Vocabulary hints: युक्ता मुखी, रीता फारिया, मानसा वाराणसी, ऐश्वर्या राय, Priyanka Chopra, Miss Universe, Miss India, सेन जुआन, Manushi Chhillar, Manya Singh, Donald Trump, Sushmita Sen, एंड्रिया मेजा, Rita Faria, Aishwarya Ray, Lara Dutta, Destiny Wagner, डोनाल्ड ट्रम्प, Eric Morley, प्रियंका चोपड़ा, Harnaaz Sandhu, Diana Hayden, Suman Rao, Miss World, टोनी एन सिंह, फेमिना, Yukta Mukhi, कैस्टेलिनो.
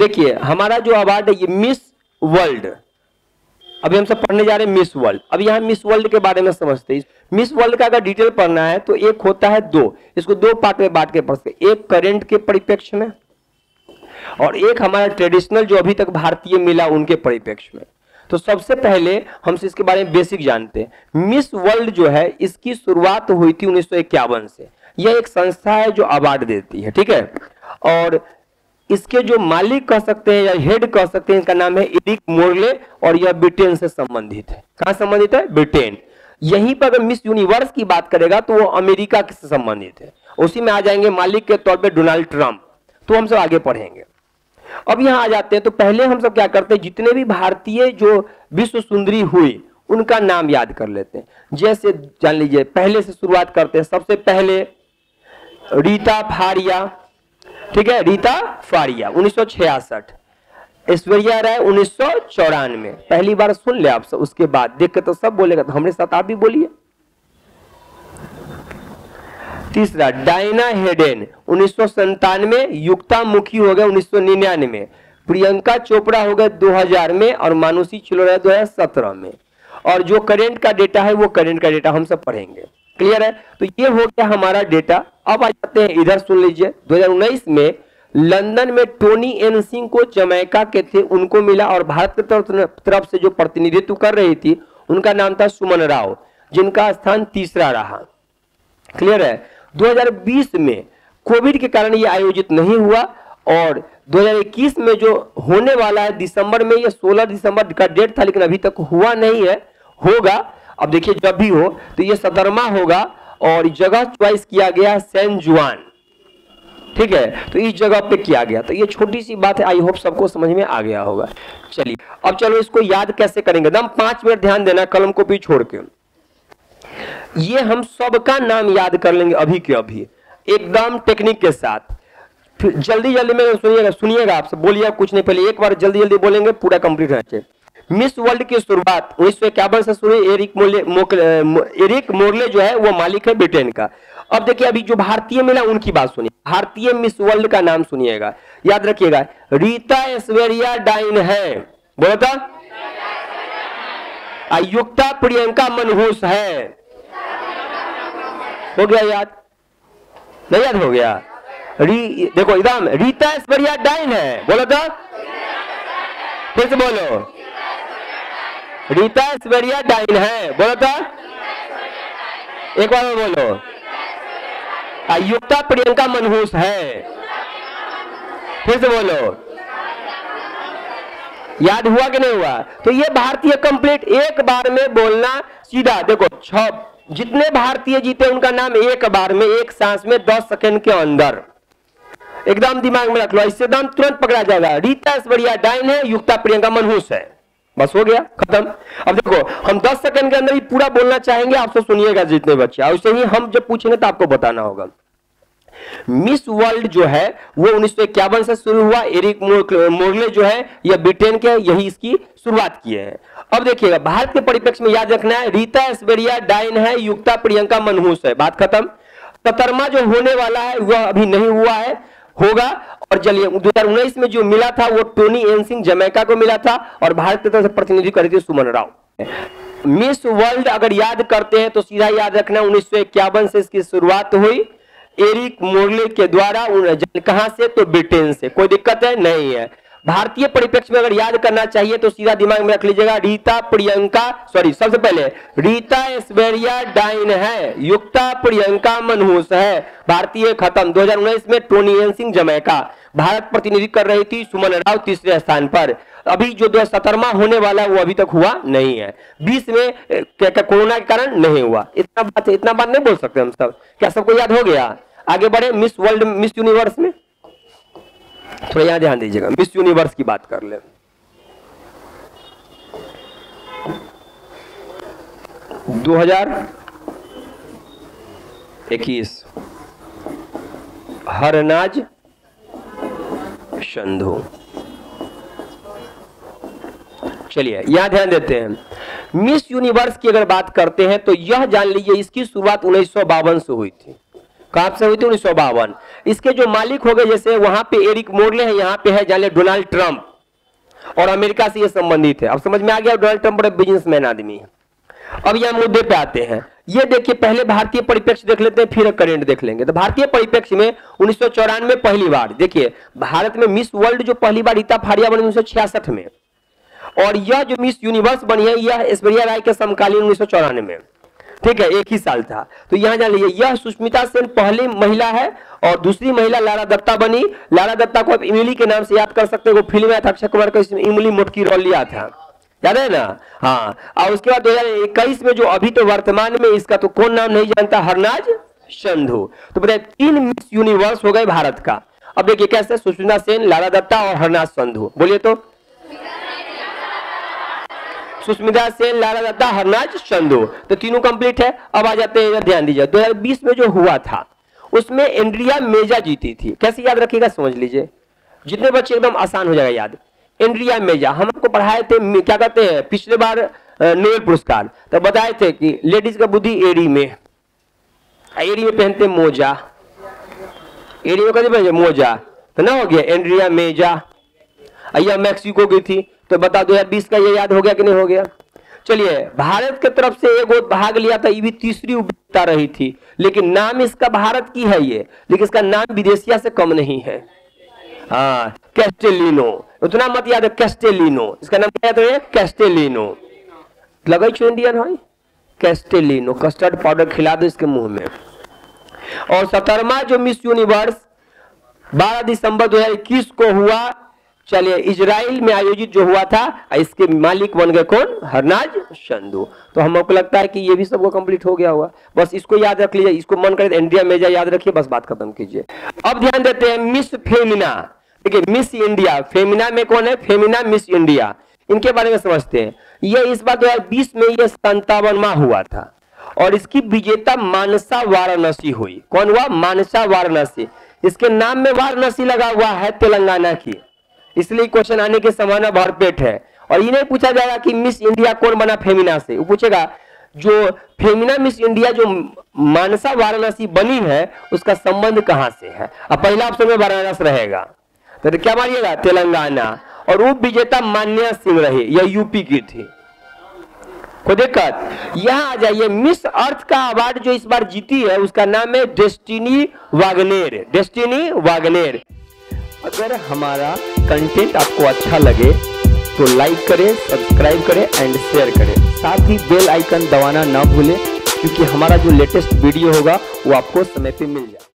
देखिए हमारा जो अवार्ड है ये मिस वर्ल्ड, अभी हम सब पढ़ने जा रहे हैं मिस वर्ल्ड। अब यहाँ मिस वर्ल्ड के बारे में समझते हैं। मिस वर्ल्ड का अगर डिटेल पढ़ना है तो एक होता है दो, इसको दो पार्ट में बांट के पढ़ते हैं, एक करेंट के परिप्रेक्ष्य में और एक हमारा ट्रेडिशनल जो अभी तक भारतीय मिला उनके परिप्रेक्ष्य में। तो सबसे पहले हम इसके बारे में बेसिक जानते हैं। मिस वर्ल्ड जो है इसकी शुरुआत हुई थी 1951 से। यह एक संस्था है जो अवार्ड देती है, ठीक है, और इसके जो मालिक कह सकते हैं या हेड कह सकते हैं, इनका नाम है एरिक मोर्ले और यह ब्रिटेन से संबंधित है। कहाँ संबंधित है? ब्रिटेन। यहीं पर अगर मिस यूनिवर्स की बात करेगा तो वो अमेरिका से संबंधित है, उसी में आ जाएंगे मालिक के तौर पर डोनाल्ड ट्रंप। तो हम सब आगे पढ़ेंगे। अब यहाँ आ जाते हैं तो पहले हम सब क्या करते हैं, जितने भी भारतीय जो विश्व सुंदरी हुई उनका नाम याद कर लेते हैं। जैसे जान लीजिए पहले से शुरुआत करते हैं, सबसे पहले रीता फारिया, ठीक है, रीता फारिया 1966, ऐश्वर्या राय 1994। पहली बार सुन ले आप सब, उसके बाद देख के तो सब बोलेगा, तो हमरे साथ आप भी बोलिए। तीसरा डायना हेडेन 1997, युक्ता मुखी हो गए 1999, प्रियंका चोपड़ा हो गए 2000 में और मानुषी छिल्लर 2017 में। और जो करेंट का डेटा है वो करेंट का डेटा हम सब पढ़ेंगे, क्लियर है। तो ये हो गया हमारा डेटा। अब आ जाते हैं इधर, सुन लीजिए 2019 में लंदन में टोनी एन सिंह को जमैका के थे उनको मिला, और भारत की तरफ से जो प्रतिनिधित्व कर रही थी उनका नाम था सुमन राव, जिनका स्थान तीसरा रहा, क्लियर है। 2020 में कोविड के कारण ये आयोजित नहीं हुआ और 2021 में जो होने वाला है दिसंबर में, ये 16 दिसंबर का डेट था लेकिन अभी तक हुआ नहीं है, होगा। अब देखिए जब भी हो तो ये 17वां होगा और जगह चॉइस किया गया सेन जुआन, ठीक है, तो इस जगह पे किया गया। तो ये छोटी सी बात है, आई होप सबको समझ में आ गया होगा। चलिए अब चलो इसको याद कैसे करेंगे, एकदम 5 मिनट ध्यान देना, कलम कॉपी छोड़ के। ये हम सबका नाम याद कर लेंगे अभी के अभी, एकदम टेक्निक के साथ। फिर जल्दी जल्दी में सुनिएगा आप सब, बोलिए कुछ नहीं, पहले एक बार जल्दी जल्दी बोलेंगे, पूरा कंप्लीट होना चाहिए। मिस वर्ल्ड की शुरुआत 1951 से शुरू हुई। एरिक मोर्ले जो है वो मालिक है ब्रिटेन का। अब देखिए अभी जो भारतीय मिला उनकी बात सुनिए, भारतीय मिस वर्ल्ड का नाम सुनिएगा, याद रखिएगा, रीता ऐश्वर्या डाइन है, बोला था, युक्ता प्रियंका मनहूस है, हो गया याद? नहीं याद हो गया? देखो एकदम, रीता ऐश्वर्या डाइन है, बोलो तो, फिर से बोलो, रीता ऐश्वर्या डाइन है, बोलो तो, एक बार बोलो, युक्ता प्रियंका मनहूस है, फिर से बोलो, याद हुआ कि नहीं हुआ? तो ये भारतीय कंप्लीट एक बार में बोलना, सीधा। देखो जितने भारतीय जीते उनका नाम एक बार में, एक सांस में, 10 सेकंड के अंदर, एकदम दिमाग में रख लो, इससे एकदम तुरंत पकड़ा जाएगा। रीता ऐश्वर्या डाइन है, युक्ता प्रियंका मनहूस है, बस हो गया, खत्म। अब देखो हम 10 सेकंड के अंदर ही पूरा बोलना चाहेंगे, आप सब सुनिएगा जितने बच्चे, और उसे ही हम जब पूछेंगे तो आपको बताना होगा। मिस वर्ल्ड जो है वो 1951 से शुरू हुआ। एरिक मोर्ले जो है यह ब्रिटेन के, यही इसकी शुरुआत किए हैं। अब देखिएगा भारत के परिप्रेक्ष्य में याद रखना है, रीता ऐश्वर्या डाइन है, युक्ता प्रियंका मनहूस है, बात खत्म। 17वां जो होने वाला है वह अभी नहीं हुआ है, होगा। और चलिए 2019 में जो मिला था वो टोनी एन सिंह जमैका को मिला था और भारत की तरफ से प्रतिनिधित्व कर रही थी सुमन राव। मिस वर्ल्ड अगर याद करते हैं तो सीधा याद रखना 1951 से इसकी शुरुआत हुई, एरिक मोर्ले के द्वारा, कहां से, तो ब्रिटेन से, कोई दिक्कत है नहीं है। भारतीय परिप्रेक्ष्य में अगर याद करना चाहिए तो सीधा दिमाग में रख लीजिएगा, सबसे पहले रीता ऐश्वर्या डाइन है, युक्ता प्रियंका मनहूस है, भारतीय, खत्म। 2019 में टोनी एन सिंह Jamaica, Bharat प्रतिनिधित्व कर रही थी, सुमन राव तीसरे स्थान पर। अभी जो 2017वां होने वाला वो अभी तक हुआ नहीं है। 20 में कोरोना के कारण नहीं हुआ। इतना बात नहीं बोल सकते हम सब, क्या सबको याद हो गया? आगे बढ़े मिस वर्ल्ड मिस यूनिवर्स में, थोड़ा यहाँ ध्यान दीजिएगा, मिस यूनिवर्स की बात कर ले। दो हजार 21, हरनाज संधू। चलिए यहाँ ध्यान देते हैं। मिस यूनिवर्स की अगर बात करते हैं तो यह जान लीजिए इसकी शुरुआत 1952 से हुई थी। कब से हुई थी 1952। इसके जो मालिक हो गए जैसे वहां पे एरिक मोर्ले है, यहाँ पे है जाने डोनाल्ड ट्रम्प और अमेरिका से ये संबंधित है। अब समझ में आ गया डोनाल्ड ट्रम्प बड़े बिजनेसमैन आदमी है। अब यह मुद्दे पे आते हैं, ये देखिए पहले भारतीय परिप्रेक्ष्य देख लेते हैं फिर करंट देख लेंगे। तो भारतीय परिप्रेक्ष्य में 1994 पहली बार देखिए भारत में मिस वर्ल्ड जो पहली बार रीता फारिया बनी 1966 में, और यह जो मिस यूनिवर्स बनी है यह ऐश्वर्या राय के समकालीन 1994 में, ठीक है एक ही साल था। तो यहाँ जान लीजिए यह सुष्मिता सेन पहली महिला है और दूसरी महिला लारा दत्ता बनी। लारा दत्ता को आप इमली के नाम से याद कर सकते हो, फिल्म में था अक्षय कुमार का, इसमें इमली मोटकी रोल लिया था, याद है ना। हाँ, और उसके बाद 2021 में जो अभी तो वर्तमान में इसका तो कौन नाम नहीं जानता, हरनाज संधू। तो बताइए 3 मिस यूनिवर्स हो गए भारत का। अब देखिए कैसे सुष्मिता सेन, लारा दत्ता और हरनाज संधू, बोलिए तो सुष्मिता सेन, लारा दत्ता, हरनाज संधू, तो तीनों कंप्लीट है। अब आ जाते हैं, ध्यान दीजिए 2020 में जो हुआ था उसमें एंड्रिया मेजा जीती थी। कैसे याद रखिएगा समझ लीजिए, जितने बच्चे एकदम आसान हो जाएगा याद। एंड्रिया मेजा हम आपको पढ़ाए थे, क्या कहते हैं पिछले बार नोबेल पुरस्कार, तो बताए थे कि लेडीज का बुद्धि एड़ी में पहनते मोजा, एड़ी में कहते हैं मोजा, तो ना हो गया एंड्रिया मेजा। यह मैक्सिको की थी, तो बता 2020 का ये याद हो गया कि नहीं हो गया। चलिए भारत के तरफ से एक और भाग लिया था, ये भी तीसरी उपता रही थी, लेकिन नाम इसका भारत की है ये, लेकिन इसका नाम विदेशिया से कम नहीं है। हाँ, कैस्टेलिनो, उतना मत याद है कैस्टेलिनो, इसका नाम क्या था कैस्टेलिनो, लगे छो इंडियन है कैस्टेलिनो, कस्टर्ड पाउडर खिला दो इसके मुंह में। और 17वां जो मिस यूनिवर्स 12 दिसंबर 2021 को हुआ, चलिए इजराइल में आयोजित जो हुआ था, इसके मालिक बन गए कौन, हरनाज संधू। तो हमको लगता है कि ये भी सबको कंप्लीट हो गया हुआ, बस इसको याद रख लीजिए, इसको मन करे इंडिया मेजा याद रखिए, बस बात खत्म कीजिए। अब ध्यान देते हैं मिस फेमिना, देखिए मिस इंडिया फेमिना में कौन है, फेमिना मिस इंडिया, इनके बारे में समझते हैं। ये इस बार 2020 में ये 57वां हुआ था और इसकी विजेता मानसा वाराणसी हुई। कौन हुआ, मानसा वाराणसी, इसके नाम में वाराणसी लगा हुआ है तेलंगाना की, इसलिए क्वेश्चन आने के संभावना भरपेट है। और इन्हें पूछा जाएगा कि मिस इंडिया कौन बना फेमिना से, वो पूछेगा जो फेमिना मिस इंडिया जो मानसा वाराणसी बनी है उसका संबंध कहां से है। अब पहला ऑप्शन में वाराणसी रहेगा, तो क्या मानिएगा तेलंगाना, और उप विजेता मान्या सिंह रही, यह यूपी की थी। को दिक्कत यहाँ आ जाइए, मिस अर्थ का अवार्ड जो इस बार जीती है उसका नाम है डेस्टिनी वागनेर, डेस्टिनी वागनेर। अगर हमारा कंटेंट आपको अच्छा लगे तो लाइक करें, सब्सक्राइब करें एंड शेयर करें, साथ ही बेल आइकन दबाना ना भूलें, क्योंकि हमारा जो लेटेस्ट वीडियो होगा वो आपको समय पे मिल जाए।